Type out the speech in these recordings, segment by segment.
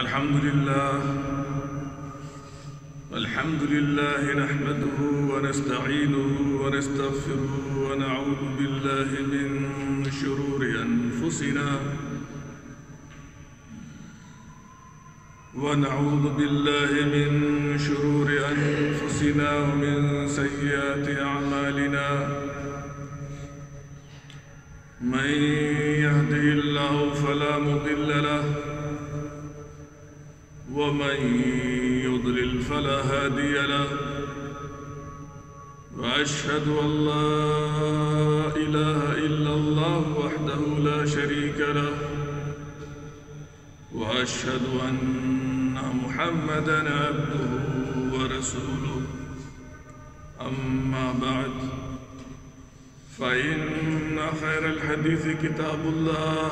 الحمد لله نحمده ونستعينه ونستغفره ونعوذ بالله من شرور أنفسنا ومن سيئات أعمالنا من يهده الله فلا مضل له ومن يضلل فلا هادي له وأشهد أن لا إله إلا الله وحده لا شريك له وأشهد أن محمدًا عبده ورسوله أما بعد فإن خير الحديث كتاب الله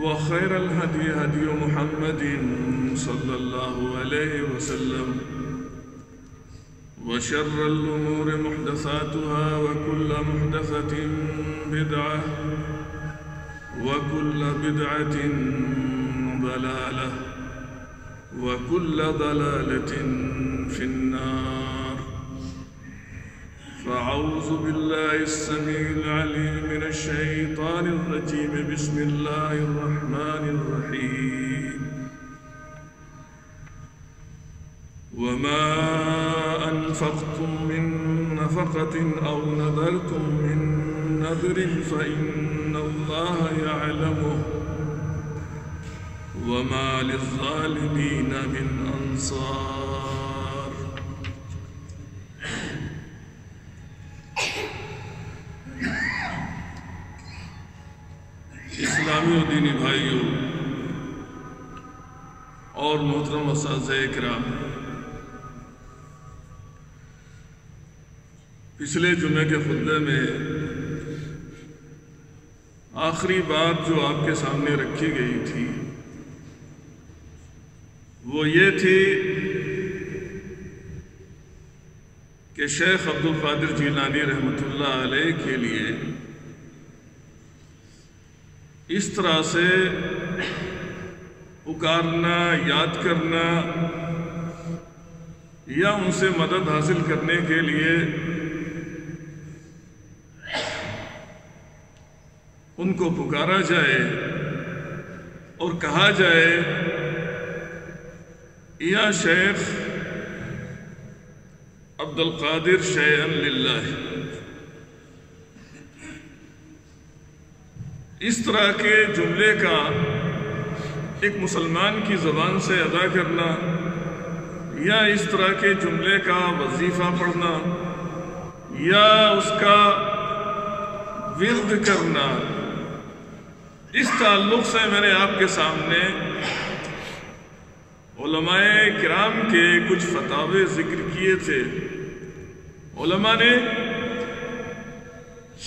وخير الهدي هدي محمد صلى الله عليه وسلم وشر الأمور محدثاتها وكل محدثة بدعة وكل بدعة ضلالة وكل ضلالة في النار فأعوذ بالله السميع العليم من الشيطان الرجيم بسم الله الرحمن الرحيم وما أنفقتم من نفقة أو نذرتم من نذر فإن الله يعلمه وما للظالمين من أنصار इस्लामी दीनी भाइयों और मोहतरम असातिज़ा-ए-किराम, पिछले जुमे के खुतबे में आखिरी बात जो आपके सामने रखी गई थी वो ये थी कि शेख अब्दुल क़ादिर जीलानी रहमतुल्लाह अलैह के लिए इस तरह से पुकारना, याद करना या उनसे मदद हासिल करने के लिए उनको पुकारा जाए और कहा जाए या शेख अब्दुल क़ादिर शेयन लिल्लाह, इस तरह के जुमले का एक मुसलमान की ज़बान से अदा करना या इस तरह के जुमले का वजीफ़ा पढ़ना या उसका विर्द करना, इस ताल्लुक़ से मैंने आपके सामने उलमाए किराम के कुछ फतावे ज़िक्र किए थे। उलमा ने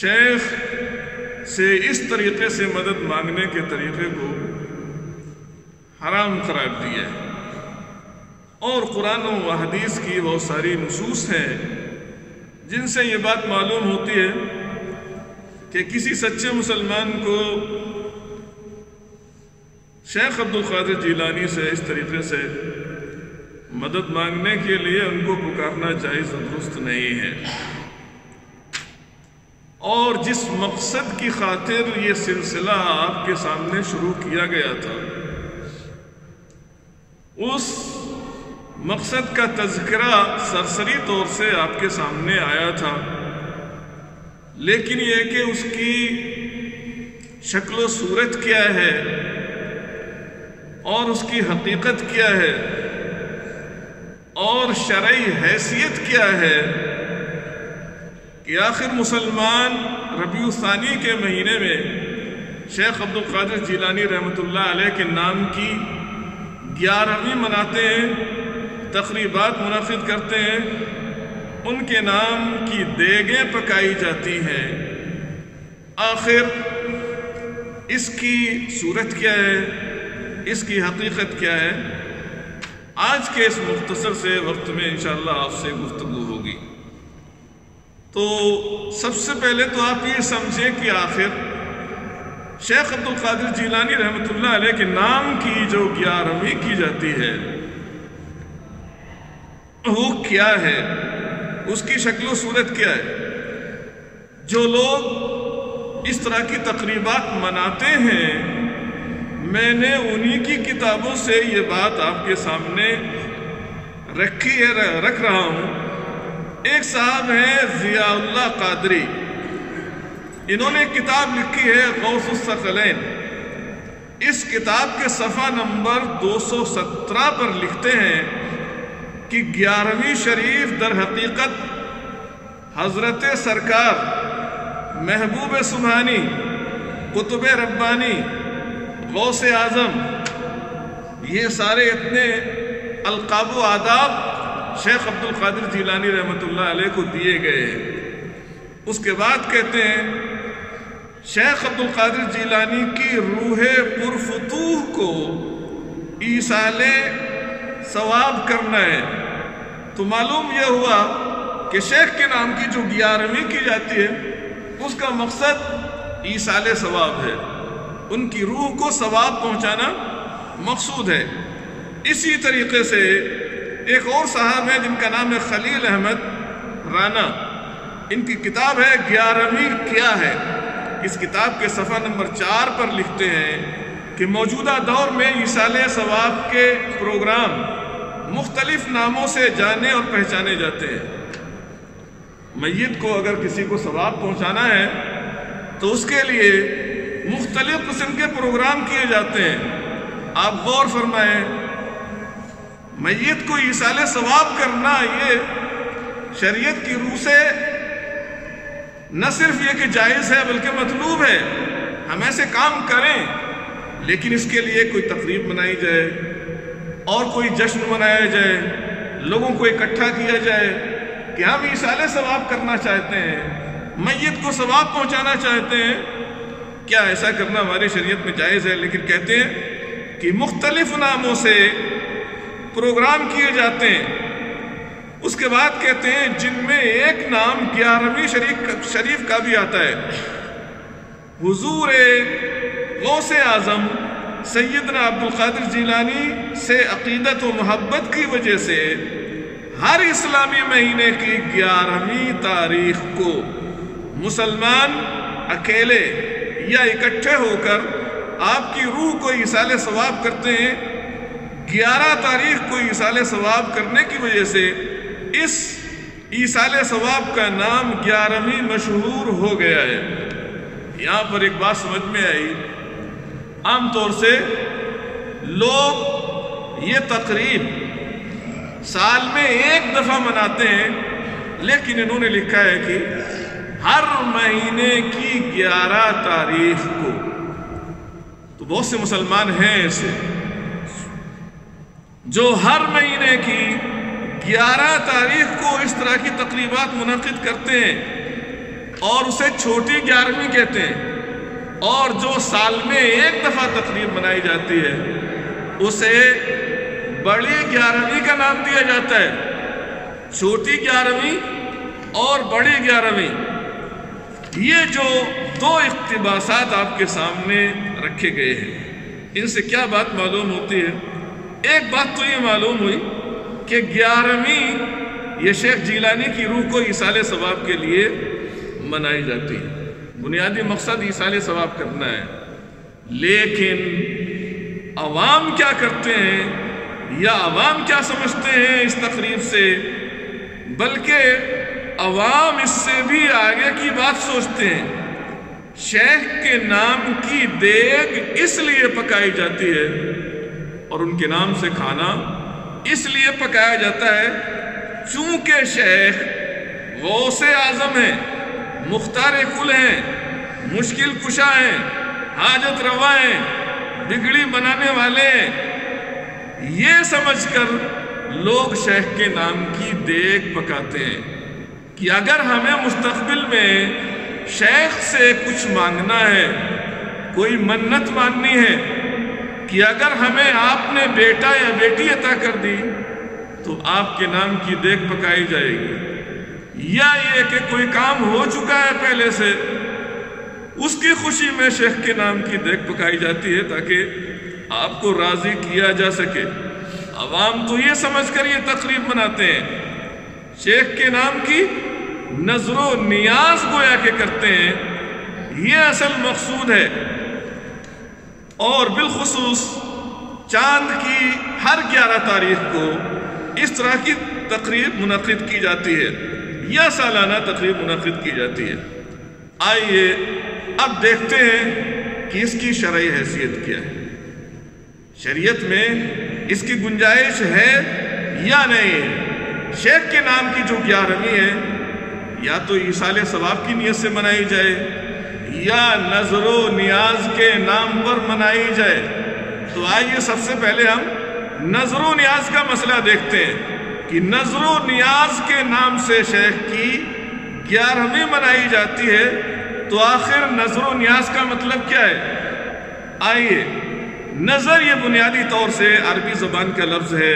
शेख से इस तरीके से मदद मांगने के तरीक़े को हराम करार दिया है और कुरान व हदीस की बहुत सारी नसूस हैं जिनसे ये बात मालूम होती है कि किसी सच्चे मुसलमान को शेख अब्दुल क़ादिर जीलानी से इस तरीक़े से मदद मांगने के लिए उनको पुकारना जायज़ और दुरुस्त नहीं है। और जिस मकसद की खातिर ये सिलसिला आपके सामने शुरू किया गया था उस मकसद का तज़किरा सरसरी तौर से आपके सामने आया था, लेकिन यह कि उसकी शक्ल सूरत क्या है और उसकी हकीकत क्या है और शरई हैसियत क्या है कि आखिर मुसलमान रबीउ सानी के महीने में शेख अब्दुल क़ादिर जीलानी रहमतुल्लाह अलैह के नाम की 11वीं मनाते हैं, तकरीबात मुनाकिद करते हैं, उनके नाम की देगें पकाई जाती हैं। आखिर इसकी सूरत क्या है, इसकी हकीकत क्या है, आज के इस मुख्तसर से वक्त में इंशाअल्लाह आपसे गुफ्तगू होगी। तो सबसे पहले तो आप ये समझें कि आखिर शेख अब्दुल क़ादिर जीलानी रहमतुल्लाह अलैह के नाम की जो ग्यारहवीं की जाती है वो क्या है, उसकी शक्ल सूरत क्या है। जो लोग इस तरह की तकरीबात मनाते हैं, मैंने उन्हीं की किताबों से ये बात आपके सामने रखी है, रख रहा हूँ। एक साहब हैं जियाउल्लाह क़ादरी, इन्होंने किताब लिखी है गौसुलसलैन। इस किताब के सफ़ा नंबर 217 पर लिखते हैं कि 11वीं शरीफ दर हकीकत हज़रत सरकार महबूब सुभानी कुतुब रब्बानी गौसे आज़म, ये सारे इतने अलकाब व आदाब शेख अब्दुल क़ादिर जीलानी रहमतुल्लाह अलैह को दिए गए हैं। उसके बाद कहते हैं शेख अब्दुल क़ादिर जीलानी की रूहे पुरफुतूह को ईसाले सवाब करना है। तो मालूम यह हुआ कि शेख के नाम की जो 11वीं की जाती है उसका मकसद ईसाले सवाब है, उनकी रूह को सवाब पहुंचाना मकसूद है। इसी तरीके से एक और साहब है जिनका नाम है खलील अहमद राणा, इनकी किताब है 11वीं क्या है। इस किताब के सफ़ा नंबर 4 पर लिखते हैं कि मौजूदा दौर में ईसाले सवाब के प्रोग्राम मुख्तलिफ नामों से जाने और पहचाने जाते हैं। मैयत को अगर किसी को सवाब पहुंचाना है तो उसके लिए मुख्तलिफ किस्म के प्रोग्राम किए जाते हैं। आप गौर फरमाएं, मैयत को ईसाले सवाब करना ये शरीयत की रूह से न सिर्फ ये कि जायज़ है बल्कि मतलूब है। हम ऐसे काम करें, लेकिन इसके लिए कोई तकरीब मनाई जाए और कोई जश्न मनाया जाए, लोगों को इकट्ठा किया जाए कि हम ईसाले सवाब करना चाहते हैं, मैयत को सवाब पहुँचाना चाहते हैं। क्या ऐसा करना हमारी शरीयत में जायज़ है? लेकिन कहते हैं कि मुख्तलिफ नामों से प्रोग्राम किए जाते हैं। उसके बाद कहते हैं जिनमें एक नाम 11वीं शरीफ का भी आता है, हुजूर गौसे आज़म सैयदना अब्दुल क़ादिर जीलानी से अक़ीदत व मोहब्बत की वजह से हर इस्लामी महीने की 11वीं तारीख को मुसलमान अकेले या इकट्ठे होकर आपकी रूह को ईसाले सवाब करते हैं। 11 तारीख को ईसाले सवाब करने की वजह से इस ईसाले सवाब का नाम 11वीं मशहूर हो गया है। यहाँ पर एक बात समझ में आई, आमतौर से लोग ये तकरीब साल में एक दफ़ा मनाते हैं, लेकिन इन्होंने लिखा है कि हर महीने की 11 तारीख को। तो बहुत से मुसलमान हैं ऐसे जो हर महीने की 11 तारीख को इस तरह की तकरीबात मुनक़िद करते हैं और उसे छोटी 11वीं कहते हैं, और जो साल में एक दफ़ा तकरीब मनाई जाती है उसे बड़ी 11वीं का नाम दिया जाता है। छोटी 11वीं और बड़ी 11वीं, ये जो दो इक़्तिबासात आपके सामने रखे गए हैं, इनसे क्या बात मालूम होती है? एक बात तो ये मालूम हुई कि 11वीं ये शेख जीलानी की रूह को ईसाले सवाब के लिए मनाई जाती है। बुनियादी मकसद ईसाले सवाब करना है, लेकिन अवाम क्या करते हैं या अवाम क्या समझते हैं इस तकरीब से, बल्कि अवाम इससे भी आगे की बात सोचते हैं। शेख के नाम की देग इसलिए पकाई जाती है और उनके नाम से खाना इसलिए पकाया जाता है चूंकि शेख गौसे आज़म हैं, मुख्तार कुल हैं, मुश्किल कुशा हैं, हाजत रवा हैं, बिगड़ी बनाने वाले हैं। ये समझकर लोग शेख के नाम की देख पकाते हैं कि अगर हमें मुस्तकबिल में शेख से कुछ मांगना है, कोई मन्नत मांगनी है कि अगर हमें आपने बेटा या बेटी अता कर दी तो आपके नाम की देख पकाई जाएगी, या ये कि कोई काम हो चुका है पहले से उसकी खुशी में शेख के नाम की देख पकाई जाती है ताकि आपको राजी किया जा सके। अवाम तो ये समझकर ये तकरीब मनाते हैं, शेख के नाम की नजरो नियाज गोया के करते हैं, ये असल मकसूद है। और बिलखुसूस चांद की हर 11 तारीख को इस तरह की तकरीब मुनक़िद की जाती है या सालाना तकरीब मुनक़िद की जाती है। आइए अब देखते हैं कि इसकी शरई हैसियत क्या है, शरीयत में इसकी गुंजाइश है या नहीं है। शेख के नाम की जो 11वीं है या तो ईसाले सवाब की नीयत से मनाई जाए या नजरो नियाज के नाम पर मनाई जाए। तो आइए सबसे पहले हम नजरो नियाज का मसला देखते हैं कि नजरो नियाज के नाम से शेख की 11वीं मनाई जाती है, तो आखिर नजरो नियाज का मतलब क्या है। आइए, नज़र ये बुनियादी तौर से अरबी ज़बान का लफ्ज़ है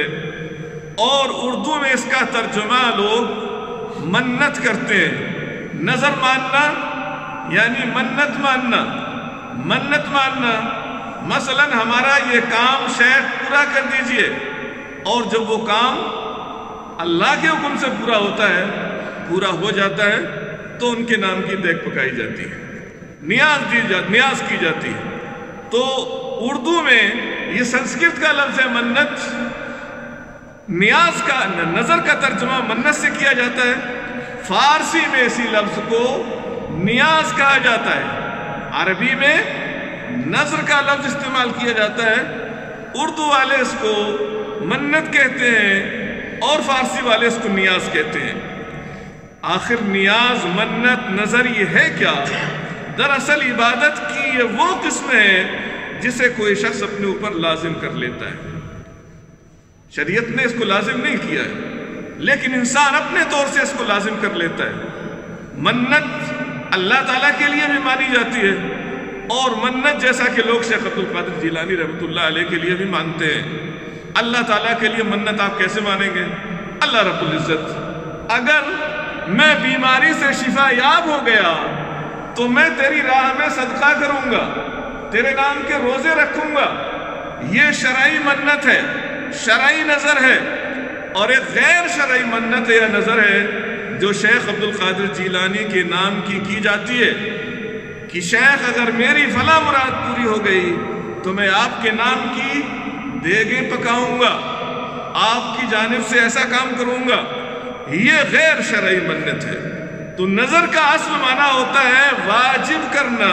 और उर्दू में इसका तर्जुमा लोग मन्नत करते हैं। नज़र मानना यानी मन्नत मानना, मन्नत मानना। मसलन हमारा ये काम शेख पूरा कर दीजिए, और जब वो काम अल्लाह के हुक्म से पूरा होता है, पूरा हो जाता है, तो उनके नाम की देख पकाई जाती है, नियाज की जाती है। तो उर्दू में ये संस्कृत का लफ्ज है मन्नत, नियाज का नजर का तर्जुमा मन्नत से किया जाता है। फारसी में इसी लफ्ज को नियाज कहा जाता है, अरबी में नजर का लफ्ज इस्तेमाल किया जाता है। उर्दू वाले इसको मन्नत कहते हैं और फारसी वाले इसको नियाज कहते हैं। आखिर नियाज, मन्नत, नजर ये है क्या? दरअसल इबादत की ये वो किस्म है जिसे कोई शख्स अपने ऊपर लाजिम कर लेता है। शरीयत ने इसको लाजिम नहीं किया है, लेकिन इंसान अपने तौर से इसको लाजिम कर लेता है। मन्नत अल्लाह ताला के लिए भी मानी जाती है, और मन्नत जैसा कि लोग शेख अब्दुल क़ादिर जीलानी रहमतुल्लाह अलैह के लिए भी मानते हैं। अल्लाह ताला के लिए मन्नत आप कैसे मानेंगे? अल्लाह रब्बुल इज़्ज़त, अगर मैं बीमारी से शिफा याब हो गया तो मैं तेरी राह में सदका करूँगा, तेरे नाम के रोजे रखूंगा। ये शरई मन्नत है, शरई नजर है। और एक गैर शरई मन्नत या नजर है जो शेख अब्दुल क़ादिर जीलानी के नाम की जाती है कि शेख अगर मेरी फला मुराद पूरी हो गई तो मैं आपके नाम की देगे पकाऊंगा, आपकी जानिब से ऐसा काम करूंगा। ये गैर शरई मन्नत है। तो नजर का असल माना होता है वाजिब करना,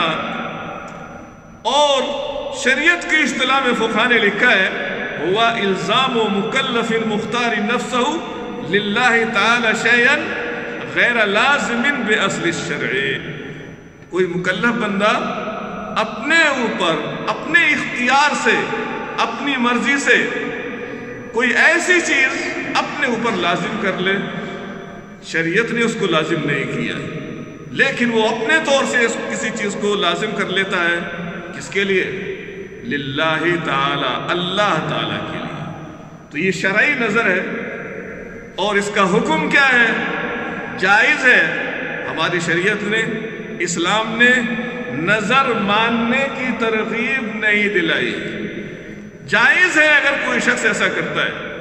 और शरीयत की इस्तिलाह में फुक़हा ने लिखा है हुआ इल्ज़ाम मुकल्लिफ़िन मुख्तार नफ़्सहु लिल्लाहि ताला शैअन गैर लाज़िमिन बे अस्ल शरई। कोई मुकल्लफ़ बंदा अपने ऊपर, अपने इख्तियार से, अपनी मर्जी से कोई ऐसी चीज़ अपने ऊपर लाजिम कर ले, शरीयत ने उसको लाजिम नहीं किया, लेकिन वो अपने तौर से किसी चीज़ को लाजिम कर लेता है। किसके लिए? लिल्लाहि ताला, अल्लाह ताला के लिए। तो ये शरई नजर है, और इसका हुक्म क्या है? जायज़ है। हमारी शरीयत ने, इस्लाम ने नजर मानने की तरगीब नहीं दिलाई। जायज़ है अगर कोई शख्स ऐसा करता है,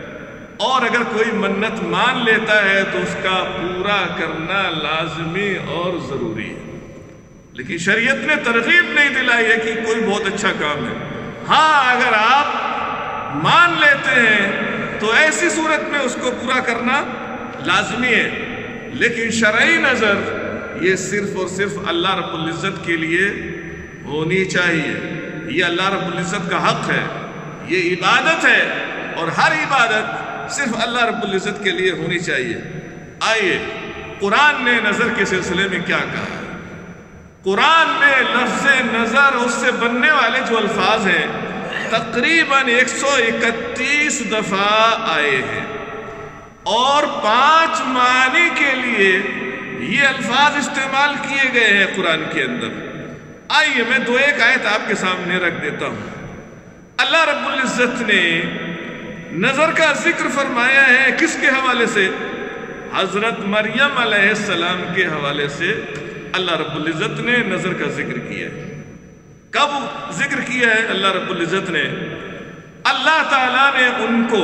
और अगर कोई मन्नत मान लेता है तो उसका पूरा करना लाजमी और ज़रूरी है। लेकिन शरीयत ने तरगीब नहीं दिलाई है कि कोई बहुत अच्छा काम है। हाँ, अगर आप मान लेते हैं तो ऐसी सूरत में उसको पूरा करना लाजमी है, लेकिन शरई नज़र ये सिर्फ और सिर्फ अल्लाह रब्बुल इज़्ज़त के लिए होनी चाहिए। ये अल्लाह रब्बुल इज़्ज़त का हक़ है, ये इबादत है, और हर इबादत सिर्फ अल्लाह रब्बुल इज़्ज़त के लिए होनी चाहिए। आइए, कुरान ने नज़र के सिलसिले में क्या कहा। कुरान में लफ्ज़ नज़र, उससे बनने वाले जो अल्फाज हैं, तकरीबन 131 दफ़ा आए हैं, और 5 मानी के लिए ये अल्फाज इस्तेमाल किए गए हैं कुरान के अंदर। आइए, मैं 2-1 आयत आपके सामने रख देता हूँ। अल्लाह रब्बुल इज़्ज़त ने नज़र का जिक्र फरमाया है, किसके हवाले से? हज़रत मरियम अलैहिस्सलाम के हवाले से। अल्लाह रब्बुल इज़्ज़त ने नजर का जिक्र किया है। कब जिक्र किया है अल्लाह रब्बुल इज़्ज़त ने? अल्लाह ताला ने उनको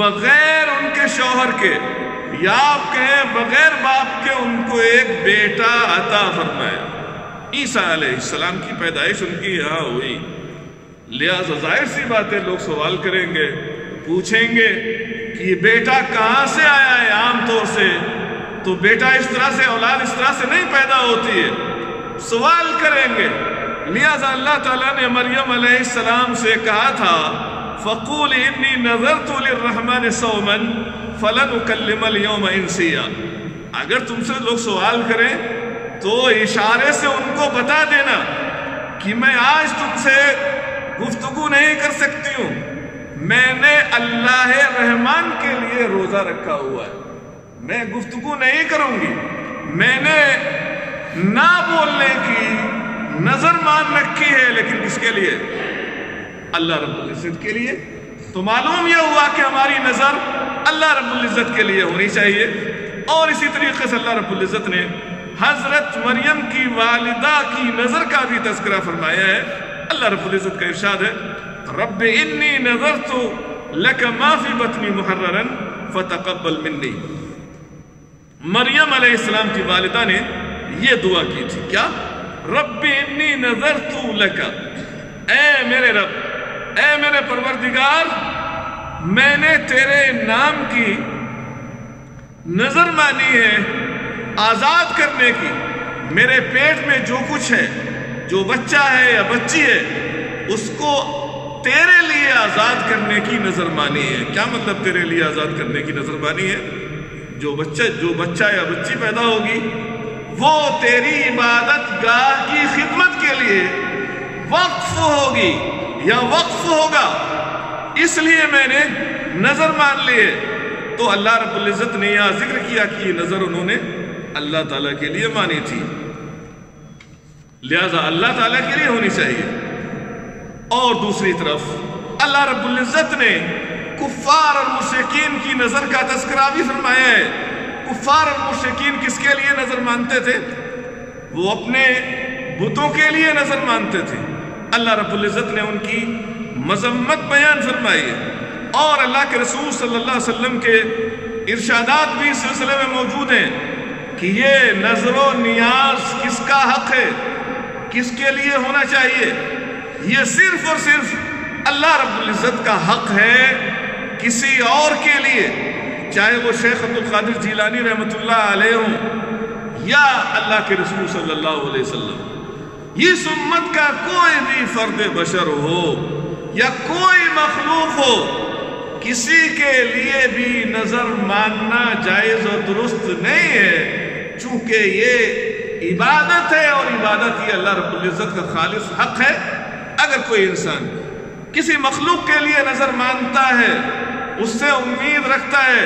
बगैर उनके शौहर के या आप कहें बगैर बाप के उनको एक बेटा अता फरमाया। ईसा अलैहिस्सलाम की पैदाइश उनकी यहाँ हुई, लिहाजा जाहिर सी बातें लोग सवाल करेंगे, पूछेंगे कि ये बेटा कहाँ से आया है। आमतौर से तो बेटा इस तरह से, औलाद इस तरह से नहीं पैदा होती है, सवाल करेंगे। लिहाजा अल्लाह ताला ने मरियम अलैहिस्सलाम से कहा था, फ़क़ूल इन्नी नज़रतु लिर्रहमान सौमन फ़लन उकल्लिमल यौम इनसिया। अगर तुमसे लोग सवाल करें तो इशारे से उनको बता देना कि मैं आज तुमसे गुफ्तगू नहीं कर सकती हूँ, मैंने अल्लाह रहमान के लिए रोज़ा रखा हुआ है, मैं गुफ्तगू नहीं करूँगी। मैंने ना बोलने की नज़र मान रखी है, लेकिन किसके लिए? अल्लाह रब्बुल इज़्ज़त के लिए। तो मालूम यह हुआ कि हमारी नज़र अल्लाह रब्बुल इज़्ज़त के लिए होनी चाहिए। और इसी तरीके से अल्लाह रब्बुल इज़्ज़त ने हज़रत मरियम की वालिदा की नज़र का भी तज़किरा फरमाया है। अल्लाह रब्बुल इज़्ज़त का इरशाद है, रब्बि इन्नी नज़रतु लक मा फी बतनी मुहर्ररन फ़तक़ब्बल मिन्नी। मरियम अलैहिस्सलाम की वालिदा ने यह दुआ की थी, क्या? रब्बि इन्नी नज़रतु लक, ऐ मेरे रब, ऐ मेरे परवरदिगार, मैंने तेरे नाम की नजर मानी है आजाद करने की। मेरे पेट में जो कुछ है, जो बच्चा है या बच्ची है, उसको तेरे लिए आजाद करने की नजर मानी है। क्या मतलब तेरे लिए आजाद करने की नजर मानी है? जो बच्चा या बच्ची पैदा होगी वो तेरी इबादतगाह की खिदमत के लिए वक्फ होगी या वक्फ होगा, इसलिए मैंने नजर मान ली है। तो अल्लाह रब्बुल इज़्ज़त ने यह जिक्र किया कि ये नजर उन्होंने अल्लाह ताला के लिए मानी थी, लिहाजा अल्लाह ताला के लिए होनी चाहिए। और दूसरी तरफ अल्लाह रब्बुल इज़्ज़त ने कुफार और मुशरिकीन की नजर का तज़किरा भी फरमाया है। कुफार और मुशरिकीन किसके लिए नजर मानते थे? वो अपने बुतों के लिए नजर मानते थे। अल्लाह रब्बुल इज़्ज़त ने उनकी मजम्मत बयान फरमाई है। और अल्लाह के रसूल सल्लल्लाहु अलैहि वसल्लम के इरशादात भी इस सिलसिले में मौजूद हैं कि ये नजरो नियाज किसका हक है, किसके लिए होना चाहिए। ये सिर्फ और सिर्फ अल्लाह रब्बुल इज़्ज़त का हक है, किसी और के लिए, चाहे वो शेख अब्दुल क़ादिर जीलानी रहमतुल्लाह अलैह हों या अल्लाह के रसूल सल्लल्लाहु अलैहि वसल्लम। इस उम्मत का कोई भी फर्द बशर हो या कोई मखलूक हो, किसी के लिए भी नजर मानना जायज और दुरुस्त नहीं है, चूंकि ये इबादत है और इबादत ये अल्लाह रब्बुल इज़्ज़त का खालिस हक है। अगर कोई इंसान किसी मखलूक के लिए नजर मानता है, उससे उम्मीद रखता है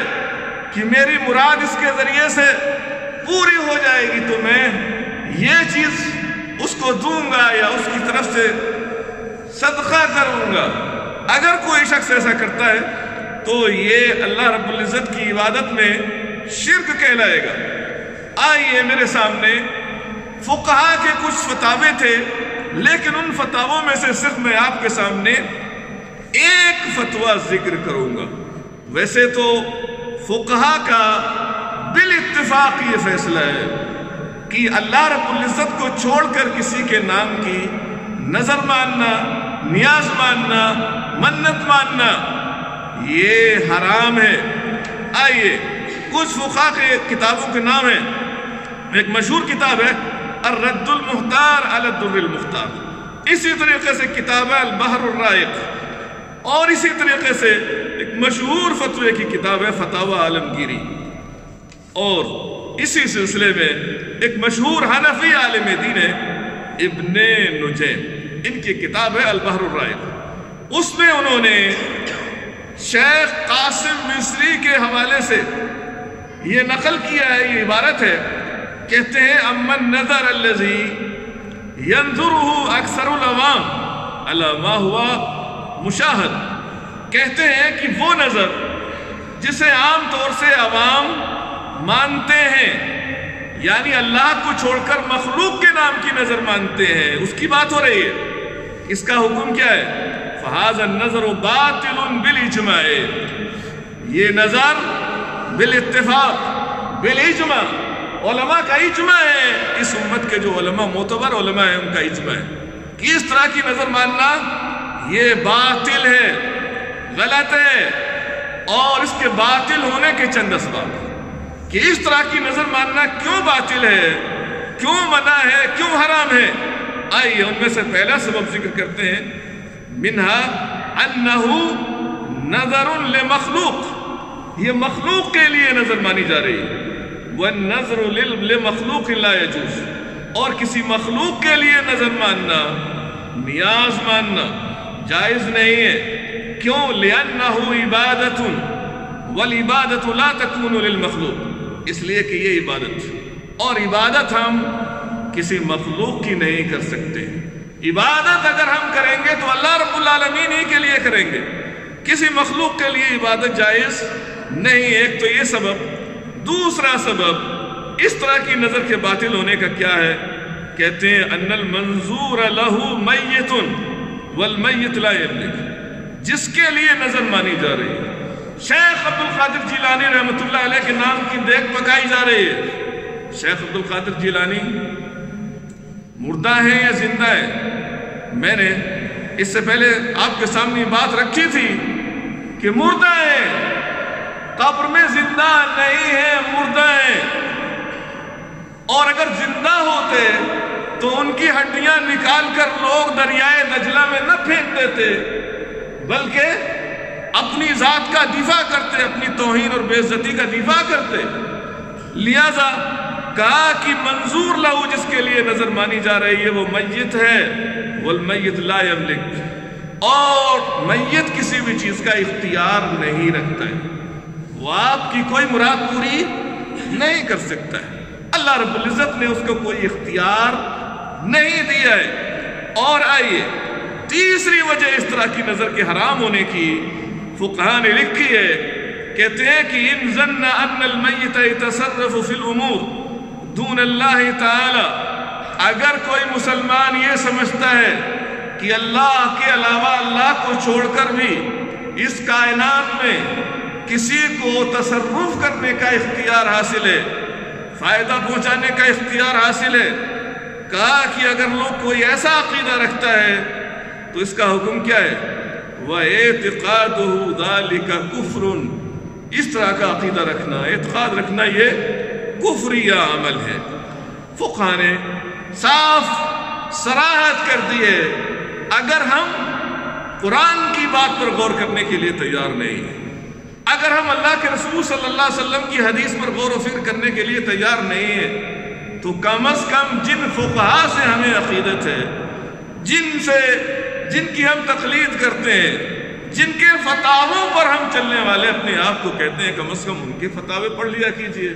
कि मेरी मुराद इसके जरिए से पूरी हो जाएगी, तो मैं ये चीज उसको दूंगा या उसकी तरफ से सदका करूंगा, अगर कोई शख्स ऐसा करता है तो ये अल्लाह रब्बुल इज़्ज़त की इबादत में शिर्क कहलाएगा। आइए, मेरे सामने फुकहा के कुछ फतावे थे, लेकिन उन फतावों में से सिर्फ मैं आपके सामने एक फतवा जिक्र करूंगा। वैसे तो फुकहा का बिल इत्तिफाक ये फैसला है कि अल्लाह रब्बुल इज़्ज़त को छोड़कर किसी के नाम की नजर मानना, नियाज मानना, मन्नत मानना ये हराम है। आइए, कुछ फुकहा के किताबों के नाम हैं। एक मशहूर किताब है अर्रद्दुल मुख्तार, अलबहर्रायक मुख्तार। इसी तरीके से किताब है अलबहर्रायक। और इसी तरीके से एक मशहूर फतवे की किताब है फतवा आलमगिरी। और इसी सिलसिले में एक मशहूर हनफी आलिम दीन है इब्ने नुजैम, इनकी किताब है अलबहर्रायक। उसमें उन्होंने शेख कासिम मिस्री के हवाले से ये नकल किया है, ये इबारत है, कहते हैं, अमन नजर अल्लज़ी यंज़ुरुहु अक्सरुल अवाम अला मा हुआ मुशाहद। कहते हैं कि वो नज़र जिसे आम तौर से अवाम मानते हैं, यानी अल्लाह को छोड़कर मखलूक के नाम की नजर मानते हैं, उसकी बात हो रही है। इसका हुक्म क्या है? फहाज़ नज़र बातिल बिल इज्मा, ये नजर बिल इत्तिफाक बिल इज्मा, उलमा का इज्मा है, इस उम्मत के जो उलमा मोतबर उलमा है उनका इज्मा है कि इस तरह की नजर मानना ये बातिल है, गलत है। और इसके बातिल होने के चंद असबाब कि इस तरह की नजर मानना क्यों बातिल है, क्यों मना है, क्यों हराम है। आइए उनमें से पहला सबब जिक्र करते हैं। मिन्हा अन्नहु नजरुन ले मखलूक, ये मखलूक के लिए नजर मानी जा रही है। वह नजर ले मखलूक ला यजूज़, और किसी मखलूक के लिए नजर मानना, नियाज मानना जायज नहीं है। क्यों? लिअन्नहु इबादतुन वल इबादतु ला तकूनु लिल मखलूक, इसलिए कि ये इबादत, और इबादत हम किसी मखलूक की नहीं कर सकते। इबादत अगर हम करेंगे तो अल्लाह रब्बुल आलमीन ही के लिए करेंगे, किसी मखलूक के लिए इबादत जायज नहीं। एक तो ये सबब। दूसरा सबब इस तरह की नजर के बातिल होने का क्या है? कहते हैं अन्नल मंजूर लहू मय्यतुन वल मय्यत ला यबलिग, जिसके लिए नजर मानी जा रही है। शेख अब्दुल क़ादिर जीलानी रहमतुल्लाह अलैह के नाम की देख पकाई जा रही है। शेख अब्दुल क़ादिर जीलानी मुर्दा है या जिंदा है? मैंने इससे पहले आपके सामने बात रखी थी कि मुर्दा है, कब्र में जिंदा नहीं है, मुर्दा है। और अगर जिंदा होते तो उनकी हड्डियां निकालकर लोग दरियाए दजला में न फेंक देते, बल्कि अपनी जात का दिफा करते, अपनी तौहीन और बेइज्जती का दिफा करते। लिहाजा कहा कि मंजूर लहू, जिसके लिए नजर मानी जा रही है वो मय्यत है। वल मय्यत ला यमलिक, और मय्यत किसी भी चीज का इख्तियार नहीं रखता है, वो आपकी कोई मुराद पूरी नहीं कर सकता है। अल्लाह रब्बुल इज़्ज़त ने उसको कोई इख्तियार नहीं दिया है। और आइए तीसरी वजह इस तरह की नजर के हराम होने की फुकहा ने लिखी है। कहते हैं कि इन ज़न्ना अन्नल मय्यत यतसर्रफ़ु फ़िल उमूर दून अल्लाह ताला, अगर कोई मुसलमान ये समझता है कि अल्लाह के अलावा, अल्लाह को छोड़कर भी इस कायनात में किसी को तसर्रुफ़ करने का इख्तियार हासिल है, फायदा पहुंचाने का इख्तियार हासिल है। कहा कि अगर लोग कोई ऐसा अकीदा रखता है तो इसका हुक्म क्या है? वह एतिकादुहु ज़ालिका कुफ्रुन, इस तरह का अकीदा रखना, एतकाद रखना ये कुफ्रिया अमल है। फुक़हा ने साफ सराहत कर दी है, अगर हम कुरान की बात पर गौर करने के लिए तैयार नहीं है, अगर हम अल्लाह के रसूल सल्लल्लाहु अलैहि वसल्लम की हदीस पर गौर व फिक्र करने के लिए तैयार नहीं है, तो कम अज़ कम जिन फुक़हा से हमें अक़ीदत है, जिनकी हम तकलीद करते हैं, जिनके फतावों पर हम चलने वाले अपने आप को कहते हैं, कम अज़ कम उनके फतावे पढ़ लिया कीजिए,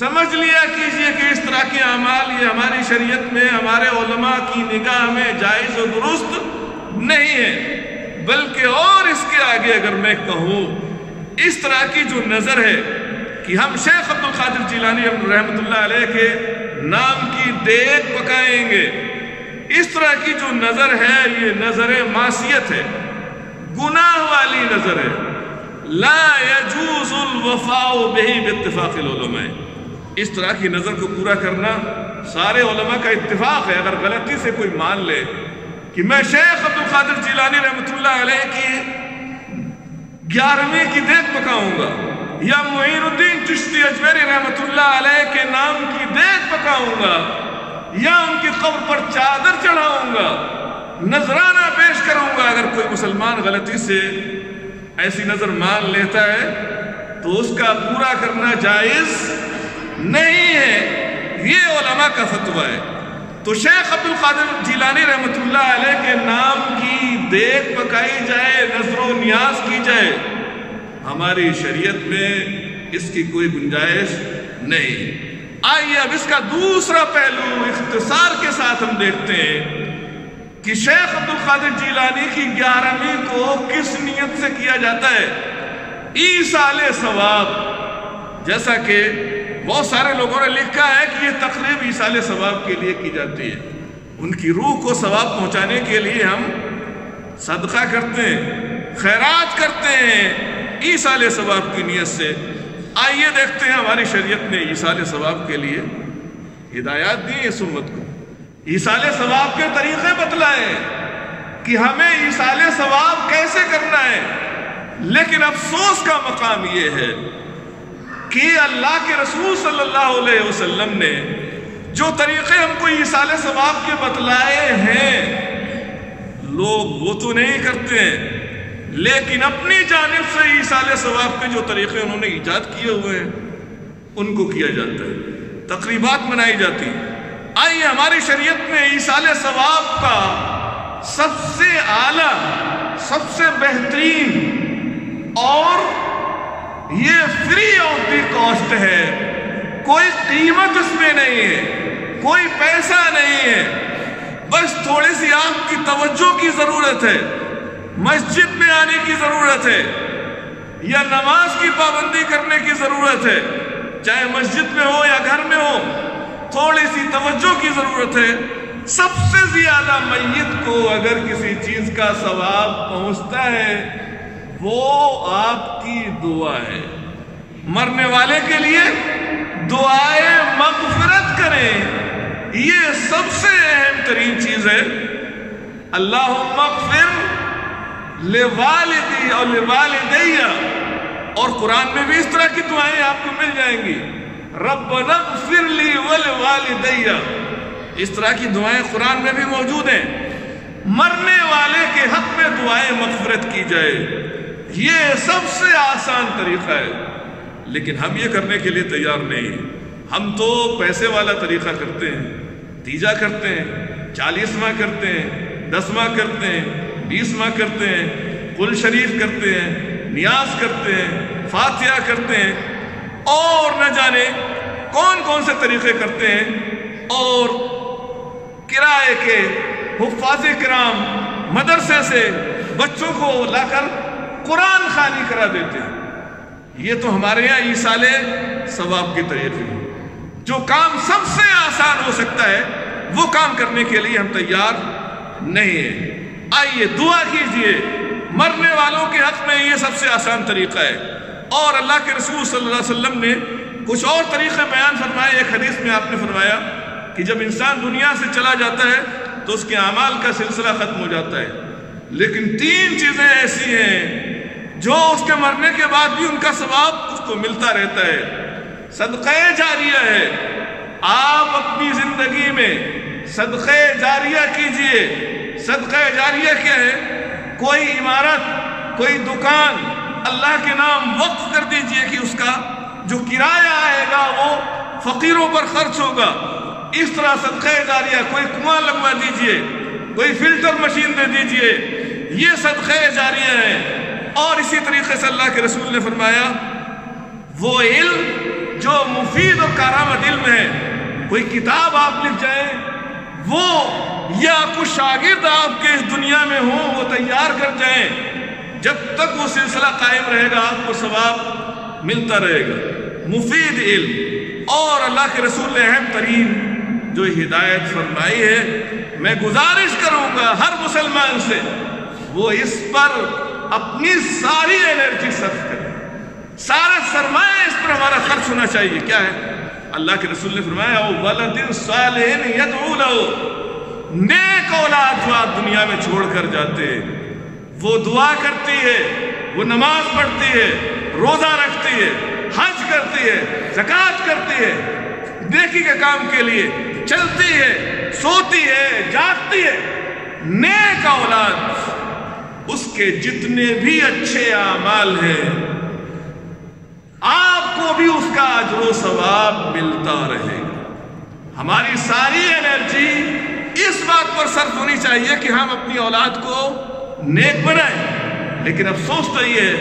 समझ लिया कीजिए कि इस तरह के अमाल ये हमारी शरीयत में, हमारे उलमा की निगाह में जायज़ और दुरुस्त नहीं है। बल्कि और इसके आगे अगर मैं कहूँ, इस तरह की जो नजर है कि हम शेख अब्दुल क़ादिर जीलानी रहमतुल्लाह अलैह के नाम की देख पकाएंगे, इस तरह की जो नजर है ये नजर मासियत है, गुनाह वाली नजर है। ला यजूज़ुल वफ़ाउ बिही बित्तिफ़ाक़िल उलमा, इस तरह की नजर को पूरा करना सारे उलमा का इत्तिफ़ाक़ है। अगर गलती से कोई मान ले कि मैं शेख अब्दुल क़ादिर जीलानी रहमतुल्लाह अलैह की 11वीं की देख पकाऊंगा या मुइनुद्दीन चिश्ती अजमेरी रहमतुल्लाह अलैह के नाम की देख पकाऊंगा या उनकी कब्र पर चादर चढ़ाऊंगा, नजराना पेश करूंगा, अगर कोई मुसलमान गलती से ऐसी नजर मान लेता है तो उसका पूरा करना जायज नहीं है। ये उलमा का फतवा है। तो शेख अब्दुल क़ादिर जीलानी रहमतुल्लाह अलैह के नाम की देख पकाई जाए, नजरो न्याज की जाए, हमारी शरीयत में इसकी कोई गुंजाइश नहीं। आइए अब इसका दूसरा पहलू इख्तिसार के साथ हम देखते हैं कि शेख अब्दुल क़ादिर जीलानी की 11वीं को किस नियत से किया जाता है। ईसाले सवाब, जैसा कि बहुत सारे लोगों ने लिखा है कि ये तकरीब ईसाल सवाब के लिए की जाती है। उनकी रूह को सवाब पहुंचाने के लिए हम सदका करते हैं, खैरात करते हैं ईसाल सवाब की नीयत से। आइए देखते हैं हमारी शरीयत ने ईसाल सवाब के लिए हिदायत दी इस उम्मत को, ईसाल सवाब के तरीक़े बतलाए कि हमें ईसाल सवाब कैसे करना है। लेकिन अफसोस का मकाम ये है कि अल्लाह के रसूल सल्लल्लाहु अलैहि वसल्लम ने जो तरीक़े हमको ईसाले सवाब के बतलाए हैं, लोग वो तो नहीं करते हैं, लेकिन अपनी जानिब से ईसाले सवाब के जो तरीक़े उन्होंने ईजाद किए हुए हैं उनको किया जाता है, तकरीबात मनाई जाती हैं। आइए हमारी शरीयत ने ईसाले सवाब का सबसे आला, सबसे बेहतरीन और ये फ्री ऑफ दी कॉस्ट है, कोई कीमत इसमें नहीं है, कोई पैसा नहीं है, बस थोड़ी सी आपकी तवज्जो की ज़रूरत है, मस्जिद में आने की ज़रूरत है या नमाज की पाबंदी करने की ज़रूरत है, चाहे मस्जिद में हो या घर में हो, थोड़ी सी तवज्जो की ज़रूरत है। सबसे ज़्यादा मैयत को अगर किसी चीज़ का सवाब पहुँचता है वो आपकी दुआ है। मरने वाले के लिए दुआए मगफिरत करें, ये सबसे अहम तरीन चीज़ है। अल्लाहुम्मा मगफिर लिवालिदी और लिवालिदैया, और कुरान में भी इस तरह की दुआएं आपको मिल जाएंगी, रब्बना इग़फिर ली व लिवालिदैया, इस तरह की दुआएं कुरान में भी मौजूद हैं। मरने वाले के हक में दुआए मगफिरत की जाए, ये सबसे आसान तरीक़ा है। लेकिन हम ये करने के लिए तैयार नहीं हैं, हम तो पैसे वाला तरीक़ा करते हैं, तीजा करते हैं, 40वां करते हैं, 10वां करते हैं, 20वां करते हैं, कुल शरीफ करते हैं, नियाज करते हैं, फातिहा करते हैं, और न जाने कौन कौन से तरीक़े करते हैं, और किराए के हुफ़ाज़े किराम मदरसे से बच्चों को लाकर कुरान खानी करा देते हैं। ये तो हमारे यहाँ ईसाले सवाब के तरीके हैं। जो काम सबसे आसान हो सकता है वो काम करने के लिए हम तैयार नहीं है। आइए दुआ कीजिए, मरने वालों के हक में ये सबसे आसान तरीक़ा है। और अल्लाह के रसूल सल्लल्लाहु अलैहि वसल्लम ने कुछ और तरीक़े बयान फरमाए। एक हदीस में आपने फरमाया कि जब इंसान दुनिया से चला जाता है तो उसके अमाल का सिलसिला ख़त्म हो जाता है, लेकिन तीन चीज़ें ऐसी हैं जो उसके मरने के बाद भी उनका सवाब उसको मिलता रहता है। सदक़े जारिया है, आप अपनी ज़िंदगी में सदक़े जारिया कीजिए। सदक़े जारिया क्या है? कोई इमारत, कोई दुकान अल्लाह के नाम वक्फ कर दीजिए कि उसका जो किराया आएगा वो फ़कीरों पर खर्च होगा, इस तरह सदक़े जारिया। कोई कुआँ लगवा दीजिए, कोई फ़िल्टर मशीन दे दीजिए, ये सदक़े जारिया है। और इसी तरीके से अल्लाह के रसूल ने फरमाया वो इल्म जो मुफीद और कारामत इल्म है, कोई किताब आप लिख जाए वो, या कुछ शागिर्द आपके इस दुनिया में हो वो तैयार कर जाए, जब तक वो सिलसिला कायम रहेगा आपको सवाब मिलता रहेगा, मुफीद इल्म। और अल्लाह के रसूल ने अहम तरीन जो हिदायत फरमाई है, मैं गुजारिश करूँगा हर मुसलमान से वो इस पर अपनी सारी एनर्जी सर्फ करें, सारा सरमाया इस पर हमारा खर्च होना चाहिए। क्या है? अल्लाह के रसूल ने फरमाया वलदिन सालिहिन यदऊ लहू, नेक औलाद जो आप दुनिया में छोड़ कर जाते हैं, वो दुआ करती है, वो नमाज पढ़ती है, रोज़ा रखती है, हज करती है, ज़कात करती है, नेकी के काम के लिए चलती है, सोती है, जागती है, नेक औलाद, उसके जितने भी अच्छे आमाल हैं आपको भी उसका अजर सवाब मिलता रहेगा। हमारी सारी एनर्जी इस बात पर सर्फ होनी चाहिए कि हम अपनी औलाद को नेक बनाएं, लेकिन अफसोस तो ये है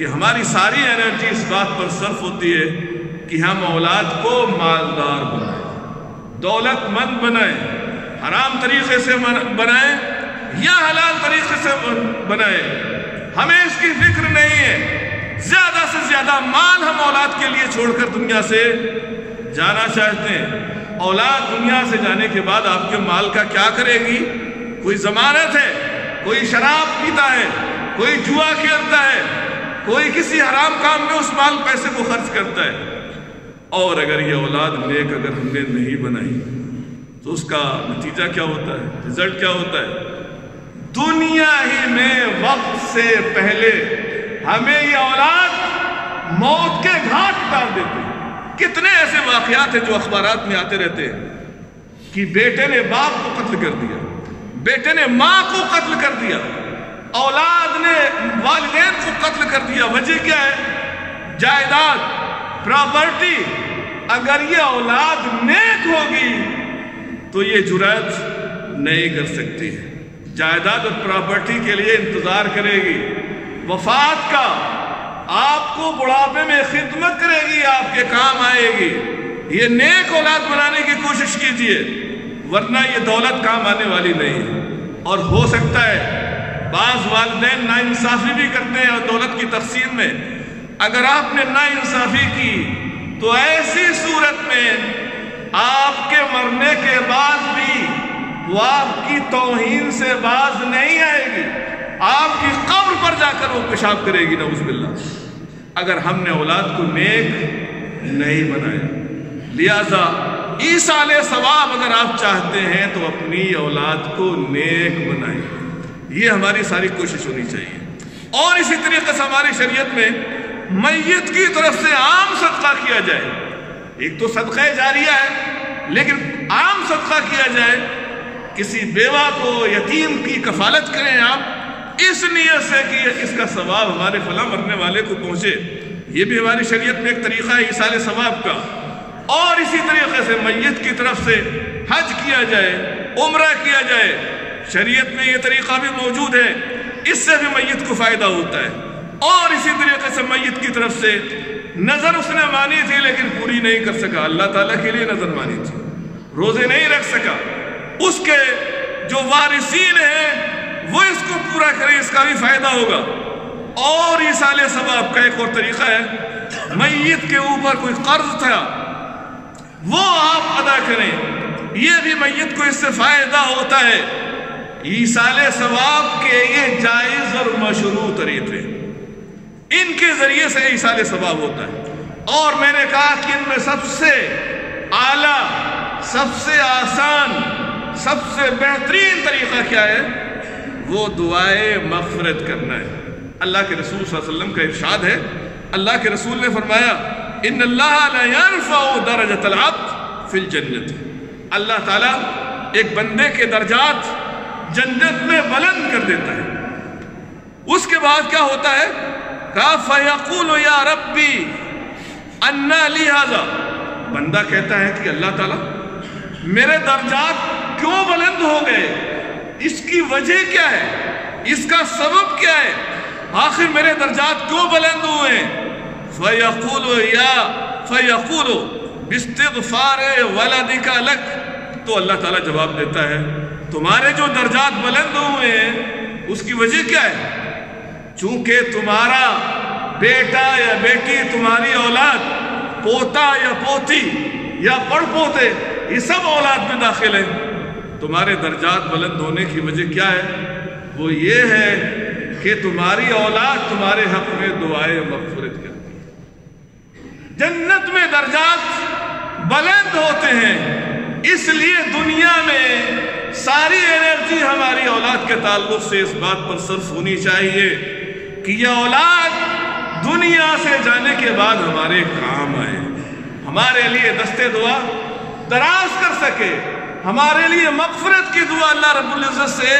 कि हमारी सारी एनर्जी इस बात पर सर्फ होती है कि हम औलाद को मालदार बनाएं, दौलतमंद बनाएं, हराम तरीके से बनाएं या हलाल तरीके से बनाए, हमें इसकी फिक्र नहीं है। ज्यादा से ज्यादा माल हम औलाद के लिए छोड़कर दुनिया से जाना चाहते हैं। औलाद दुनिया से जाने के बाद आपके माल का क्या करेगी? कोई जमानत है, कोई शराब पीता है, कोई जुआ खेलता है, कोई किसी हराम काम में उस माल पैसे को खर्च करता है। और अगर ये औलाद नेक अगर हमने नहीं बनाई तो उसका नतीजा क्या होता है, रिजल्ट क्या होता है? दुनिया ही में वक्त से पहले हमें ये औलाद मौत के घाट उतार देते हैं। कितने ऐसे वाकयात हैं जो अखबारात में आते रहते हैं कि बेटे ने बाप को कत्ल कर दिया, बेटे ने माँ को कत्ल कर दिया, औलाद ने वालिदैन को कत्ल कर दिया। वजह क्या है? जायदाद, प्रॉपर्टी। अगर ये औलाद नेक होगी तो ये जुरात नहीं कर सकती है, जायदाद और प्रॉपर्टी के लिए इंतजार करेगी, वफात का आपको बुढ़ापे में खिदमत करेगी, आपके काम आएगी। ये नेक औलाद बनाने की कोशिश कीजिए, वरना ये दौलत काम आने वाली नहीं है। और हो सकता है बाज़ वालिदैन नाइंसाफ़ी भी करते हैं और दौलत की तकसीम में। अगर आपने नाइंसाफ़ी की तो ऐसी सूरत में आपके मरने के बाद भी वो आपकी तौहीन से बाज नहीं आएगी, आपकी कब्र पर जाकर वो पेशाब करेगी, नऊज़ुबिल्लाह। अगर हमने औलाद को नेक नहीं बनाया, लिहाजा ईसाले सवाब अगर आप चाहते हैं तो अपनी औलाद को नेक बनाएं। ये हमारी सारी कोशिश होनी चाहिए। और इसी तरीके से हमारी शरीयत में मैयत की तरफ से आम सदका किया जाए। एक तो सदका जारिया है, लेकिन आम सदका किया जाए। किसी बेवा को, यतीम की कफालत करें आप, इस नियत से कि इसका सवाब हमारे फला मरने वाले को पहुंचे। ये भी हमारी शरीयत में एक तरीका है ईसाले सवाब का। और इसी तरीके से मैयत की तरफ से हज किया जाए, उम्रा किया जाए। शरीयत में ये तरीका भी मौजूद है, इससे भी मैयत को फ़ायदा होता है। और इसी तरीके से मैयत की तरफ से नज़र उसने मानी थी लेकिन पूरी नहीं कर सका, अल्लाह ताला के लिए नज़र मानी थी, रोज़े नहीं रख सका, उसके जो वारिसीन हैं वो इसको पूरा करे, इसका भी फायदा होगा। और ईसाले सवाब का एक और तरीका है, मैयत के ऊपर कोई कर्ज था वो आप अदा करें, ये भी मैयत को इससे फायदा होता है। ईसाले सवाब के ये जायज और मशरू तरीके, इनके जरिए से ईसाले सवाब होता है। और मैंने कहा कि इनमें सबसे आला, सबसे आसान, सबसे बेहतरीन तरीका क्या है? वो दुआए मगफरत करना है। अल्लाह के रसूल सल्लल्लाहु अलैहि वसल्लम का इरशाद है, अल्लाह के रसूल ने फरमाया, इन्नल्लाह ला यरफ़उ दरजतल अब्द फिल जन्नत, अल्लाह ताला एक बंदे के दर्जात जन्नत में बुलंद कर देता है। उसके बाद क्या होता है? कहा फयक़ूलु या रब्बी अन्ना ली हाज़ा, बंदा कहता है कि अल्लाह ताला मेरे दर्जात क्यों बुलंद हो गए, इसकी वजह क्या है, इसका सबब क्या है, आखिर मेरे दर्जात क्यों बुलंद हुए? फयक़ूलु या फयक़ूलु बिस्तिग़फ़ारे वलदिका लक, तो अल्लाह ताला जवाब देता है तुम्हारे जो दर्जात बुलंद हुए हैं उसकी वजह क्या है, चूंकि तुम्हारा बेटा या बेटी, तुम्हारी औलाद, पोता या पोती या पड़पोते, ये सब औलाद में दाखिल हैं। तुम्हारे दर्जात बुलंद होने की वजह क्या है? वो ये है कि तुम्हारी औलाद तुम्हारे हक में दुआए मगफरत करती है। जन्नत में दर्जात बुलंद होते हैं, इसलिए दुनिया में सारी एनर्जी हमारी औलाद के ताल्लुक से इस बात पर सर्फ होनी चाहिए कि यह औलाद दुनिया से जाने के बाद हमारे काम आए, हमारे लिए दस्ते दुआ दराज कर सके, हमारे लिए मगफरत की दुआ अल्लाह रब्बुल इज़्ज़त से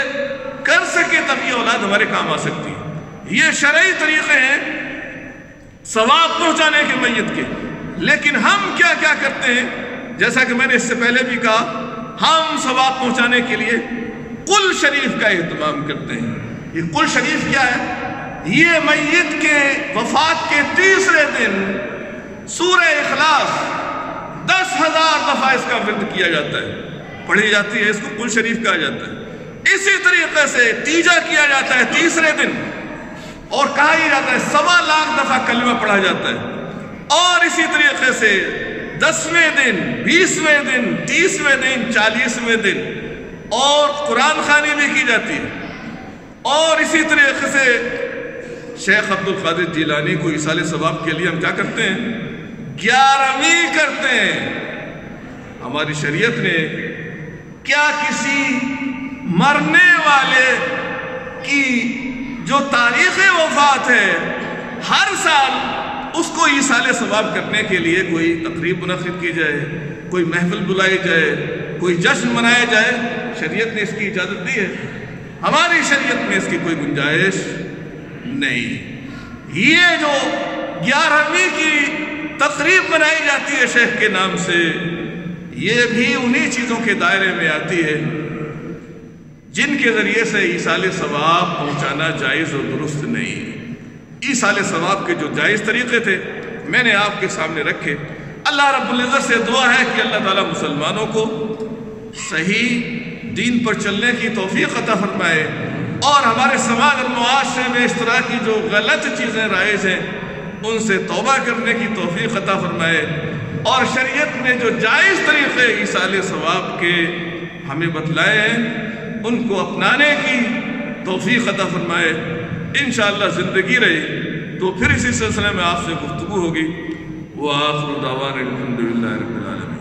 कर सके, तभी औलाद हमारे काम आ सकती है। ये शरई तरीक़े हैं सवाब पहुँचाने के मैयत के। लेकिन हम क्या क्या करते हैं, जैसा कि मैंने इससे पहले भी कहा, हम सवाब पहुँचाने के लिए कुल शरीफ का एहतमाम करते हैं। ये कुल शरीफ क्या है? ये मैयत के वफात के तीसरे दिन सूरह इखलास 10,000 दफ़ा इसका विर्द किया जाता है, पढ़ी जाती है, इसको कुल शरीफ कहा जाता है। इसी तरीके से तीजा किया जाता है तीसरे दिन। और कहा ही जाता है 1.25 लाख दफा कलमा पढ़ा जाता है। और इसी तरीके से 10वें दिन, 20वें दिन, 30वें दिन, 40वें दिन और कुरान खानी भी की जाती है। और इसी तरीके से शेख अब्दुल क़ादिर जीलानी को इसाले सवाब के लिए हम क्या करते हैं, 11वीं करते हैं। हमारी शरीयत ने क्या किसी मरने वाले की जो तारीख़ वफात है हर साल उसको ईसाले सवाब करने के लिए कोई तकरीब मुनक़िद की जाए, कोई महफिल बुलाई जाए, कोई जश्न मनाया जाए? शरीयत ने इसकी इजाज़त दी है? हमारी शरीयत में इसकी कोई गुंजाइश नहीं। ये जो 11वीं की तकरीब मनाई जाती है शेख के नाम से, ये भी उन्हीं चीज़ों के दायरे में आती है जिनके ज़रिए से ईसाले सवाब पहुँचाना जायज़ और दुरुस्त नहीं है। ईसाले सवाब के जो जायज़ तरीक़े थे मैंने आपके सामने रखे। अल्लाह रब्बुल इज़्ज़त से दुआ है कि अल्लाह ताला मुसलमानों को सही दीन पर चलने की तौफीक अता फरमाए और हमारे समाज और मुआशरे में इस तरह की जो गलत चीज़ें राइज हैं उनसे तौबा करने की तौफीक अता फरमाए। और शरीयत ने जो जायज़ तरीक़े ईसाले सवाब के हमें बतलाए हैं उनको अपनाने की तौफीक अता फरमाए। इंशाअल्लाह ज़िंदगी रही तो फिर इसी सिलसिले में आपसे गुफ्तगू होगी। व आखिर दावाना अल्हम्दुलिल्लाह रब्बिल आलमीन।